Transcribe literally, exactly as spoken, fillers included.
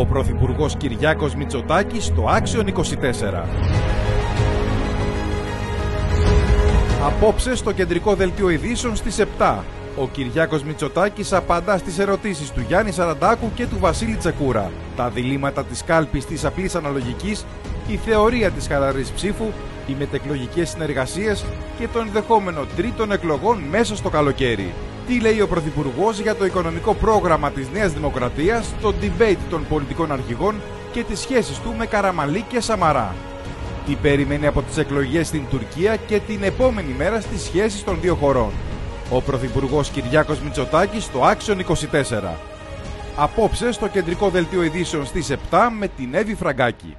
ο πρωθυπουργός Κυριάκος Μητσοτάκης στο Action είκοσι τέσσερα. Απόψε στο κεντρικό δελτίο ειδήσεων στις επτά, ο Κυριάκος Μητσοτάκης απαντά στις ερωτήσεις του Γιάννη Σαραντάκου και του Βασίλη Τσεκούρα. Τα διλήμματα της κάλπης της απλής αναλογικής, η θεωρία της χαλαρής ψήφου, οι μετεκλογικές συνεργασίες και το ενδεχόμενο τρίτων εκλογών μέσα στο καλοκαίρι. Τι λέει ο Πρωθυπουργός για το οικονομικό πρόγραμμα της Νέας Δημοκρατίας, το debate των πολιτικών αρχηγών και τις σχέσεις του με Καραμαλή και Σαμαρά. Τι περιμένει από τις εκλογές στην Τουρκία και την επόμενη μέρα στις σχέσεις των δύο χωρών. Ο Πρωθυπουργός Κυριάκος Μητσοτάκης στο Action είκοσι τέσσερα. Απόψε στο κεντρικό δελτίο ειδήσεων στις επτά με την Εύη Φραγκάκη.